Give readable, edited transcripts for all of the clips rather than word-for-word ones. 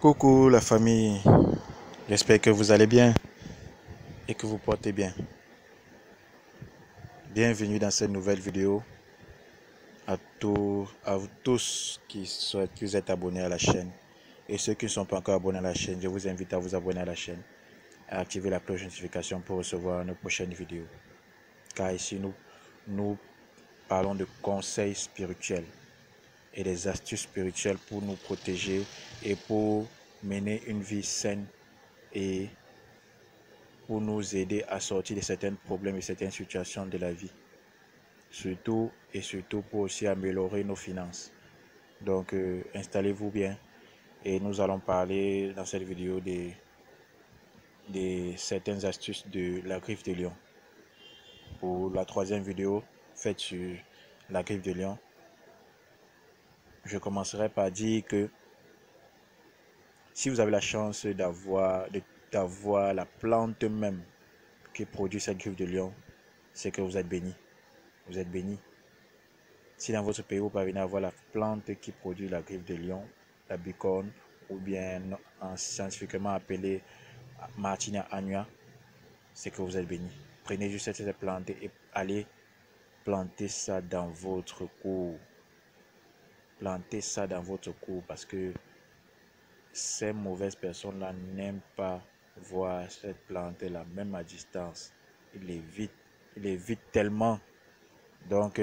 Coucou la famille, j'espère que vous allez bien et que vous portez bien. Bienvenue dans cette nouvelle vidéo. À vous tous qui vous êtes abonnés à la chaîne et ceux qui ne sont pas encore abonnés à la chaîne, je vous invite à vous abonner à la chaîne et à activer la cloche de notification pour recevoir nos prochaines vidéos. Car ici nous parlons de conseils spirituels et des astuces spirituelles pour nous protéger et pour mener une vie saine et pour nous aider à sortir de certains problèmes et certaines situations de la vie. Surtout pour aussi améliorer nos finances. Donc installez-vous bien et nous allons parler dans cette vidéo de certaines astuces de la griffe de lion. Pour la troisième vidéo faite sur la griffe de lion, je commencerai par dire que si vous avez la chance d'avoir la plante même qui produit cette griffe de lion, c'est que vous êtes béni. Vous êtes béni. Si dans votre pays vous parvenez à avoir la plante qui produit la griffe de lion, la bicorne, ou bien scientifiquement appelée Martynia annua, c'est que vous êtes béni. Prenez juste cette plante et allez planter ça dans votre cour. Plantez ça dans votre cour parce que ces mauvaises personnes-là n'aiment pas voir cette plante-là, même à distance. Ils l'évitent tellement. Donc,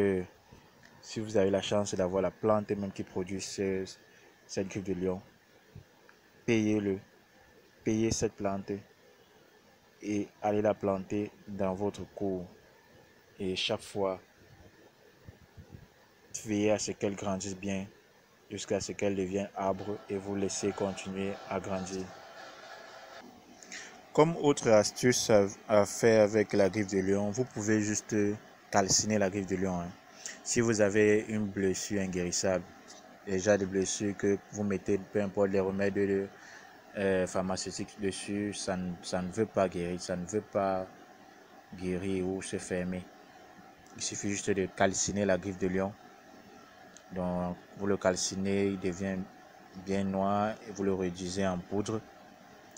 si vous avez la chance d'avoir la plante même qui produit cette griffe de lion, payez cette plante et allez la planter dans votre cour. Et chaque fois, veillez à ce qu'elle grandisse bien jusqu'à ce qu'elle devienne arbre et vous laissez continuer à grandir. Comme autre astuce à faire avec la griffe de lion, vous pouvez juste calciner la griffe de lion. Si vous avez une blessure inguérissable, déjà des blessures que vous mettez, peu importe les remèdes pharmaceutiques dessus, ça ne veut pas guérir, ça ne veut pas guérir ou se fermer. Il suffit juste de calciner la griffe de lion. Donc, vous le calcinez, il devient bien noir et vous le réduisez en poudre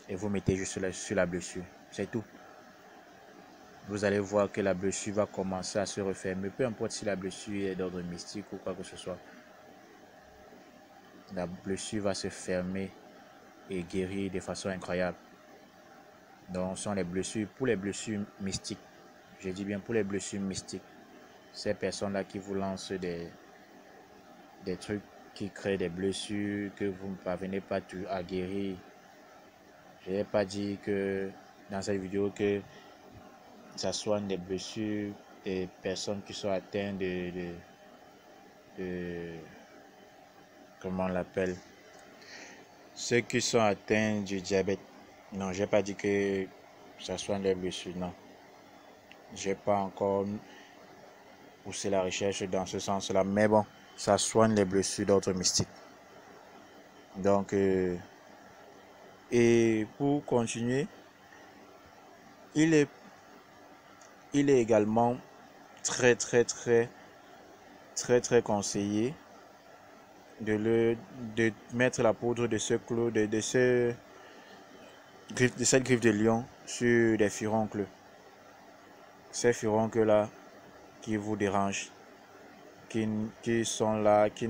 et vous mettez juste sur la blessure. C'est tout. Vous allez voir que la blessure va commencer à se refermer, peu importe si la blessure est d'ordre mystique ou quoi que ce soit. La blessure va se fermer et guérir de façon incroyable. Donc, ce sont les blessures, pour les blessures mystiques, je dis bien pour les blessures mystiques, ces personnes-là qui vous lancent des trucs qui créent des blessures que vous ne parvenez pas à guérir. Je n'ai pas dit que dans cette vidéo que ça soigne des blessures des personnes qui sont atteintes de comment on l'appelle, ceux qui sont atteints du diabète. Non, j'ai pas dit que ça soigne des blessures, non. J'ai pas encore poussé la recherche dans ce sens-là, mais bon, ça soigne les blessures d'autres mystiques. Donc, et pour continuer, il est également très conseillé de mettre la poudre de ce clou, de cette griffe de lion sur des furoncles. Ces furoncles-là qui vous dérangent, qui sont là, qui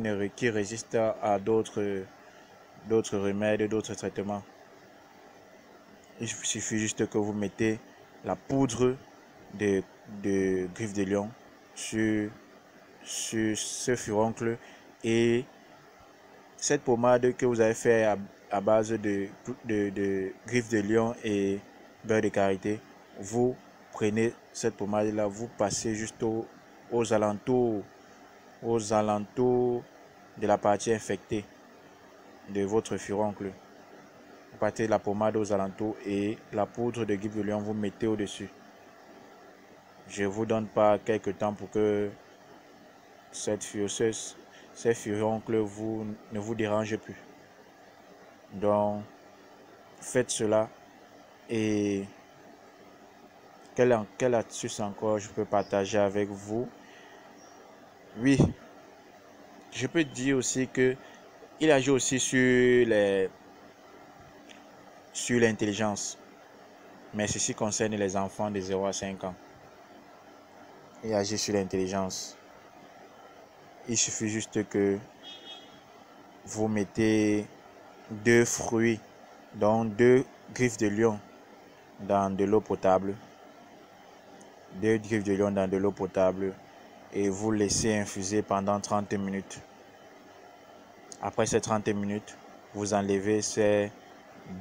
résistent à d'autres remèdes, d'autres traitements. Il suffit juste que vous mettez la poudre de griffe de lion sur ce furoncle et cette pommade que vous avez fait à base de griffe de lion et beurre de karité, vous prenez cette pommade là, vous passez juste aux alentours de la partie infectée de votre furoncle. Vous partez la pommade aux alentours et la poudre de griffe de lion vous mettez au-dessus. Je ne vous donne pas quelques temps pour que ces furoncles ne vous dérangent plus. Donc, faites cela. Et quelle astuce encore je peux partager avec vous? Oui, je peux dire aussi que il agit aussi sur les sur l'intelligence, mais ceci concerne les enfants de 0 à 5 ans. Et agir sur l'intelligence, il suffit juste que vous mettez 2 fruits, donc 2 griffes de lion dans de l'eau potable, 2 griffes de lion dans de l'eau potable, et vous laissez infuser pendant 30 minutes. Après ces 30 minutes, vous enlevez ces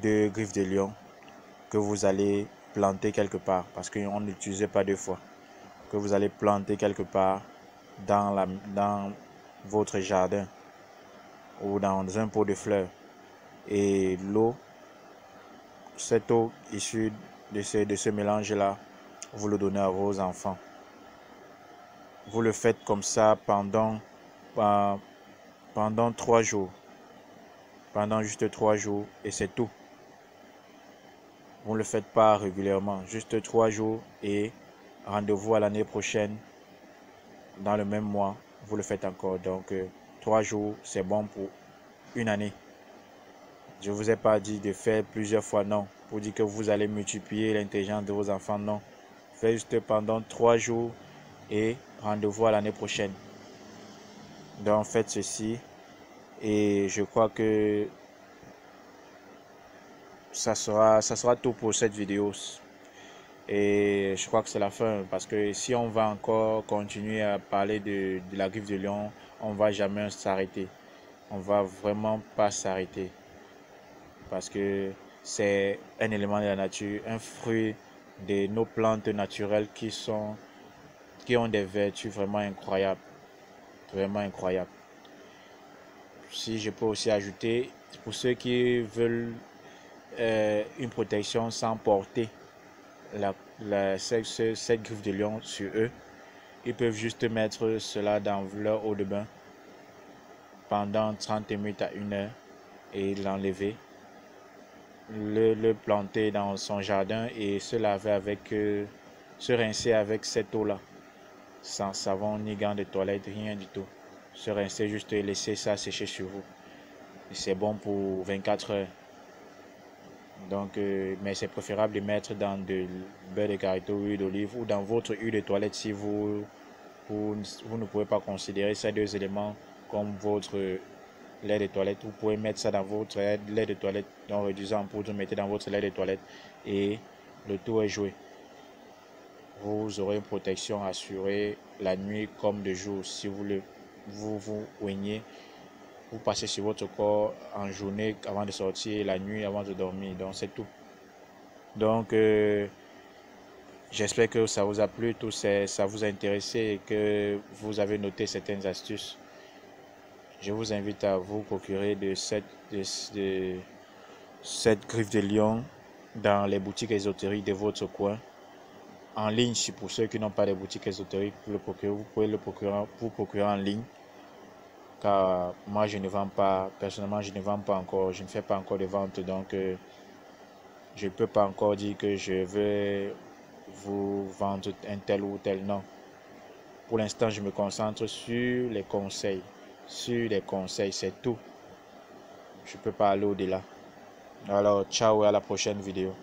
2 griffes de lion que vous allez planter quelque part, parce qu'on n'utilisait pas 2 fois, que vous allez planter quelque part dans votre jardin ou dans un pot de fleurs. Et l'eau, cette eau issue de ce mélange-là, vous le donnez à vos enfants. Vous le faites comme ça pendant 3 jours. Pendant juste 3 jours, et c'est tout. Vous ne le faites pas régulièrement, juste 3 jours, et rendez-vous à l'année prochaine, dans le même mois, vous le faites encore. Donc, 3 jours, c'est bon pour une année. Je ne vous ai pas dit de faire plusieurs fois, non. Pour dire que vous allez multiplier l'intelligence de vos enfants, non. Faites juste pendant 3 jours et rendez-vous à l'année prochaine. Donc, faites ceci. Et je crois que ça sera tout pour cette vidéo. Et je crois que c'est la fin, parce que si on va encore continuer à parler de la griffe de lion, on va jamais s'arrêter. On va vraiment pas s'arrêter, parce que c'est un élément de la nature, un fruit de nos plantes naturelles qui ont des vertus vraiment incroyables, vraiment incroyables. Si je peux aussi ajouter, pour ceux qui veulent une protection sans porter cette griffe de lion sur eux, ils peuvent juste mettre cela dans leur eau de bain pendant 30 minutes à 1 heure et l'enlever, le planter dans son jardin et se laver avec, se rincer avec cette eau-là, sans savon ni gants de toilette, rien du tout. Se rincer juste et laisser ça sécher sur vous. C'est bon pour 24 heures. Donc, mais c'est préférable de mettre dans du beurre de carité, huile d'olive ou dans votre huile de toilette si vous ne pouvez pas considérer ces 2 éléments comme votre lait de toilette. Vous pouvez mettre ça dans votre lait de toilette, en réduisant en poudre, vous mettez dans votre lait de toilette et le tour est joué. Vous aurez une protection assurée la nuit comme de jour. Si vous oignez, vous passez sur votre corps en journée avant de sortir et la nuit avant de dormir. Donc c'est tout. Donc j'espère que ça vous a plu, tout ça vous a intéressé et que vous avez noté certaines astuces. Je vous invite à vous procurer de cette griffe de lion dans les boutiques ésotériques de votre coin. En ligne, si pour ceux qui n'ont pas de boutiques ésotériques, vous pouvez vous procurer en ligne. Car moi je ne vends pas, personnellement je ne vends pas encore, je ne fais pas encore de vente, donc je ne peux pas encore dire que je veux vous vendre un tel ou tel nom. Pour l'instant je me concentre sur les conseils, c'est tout. Je ne peux pas aller au-delà. Alors ciao et à la prochaine vidéo.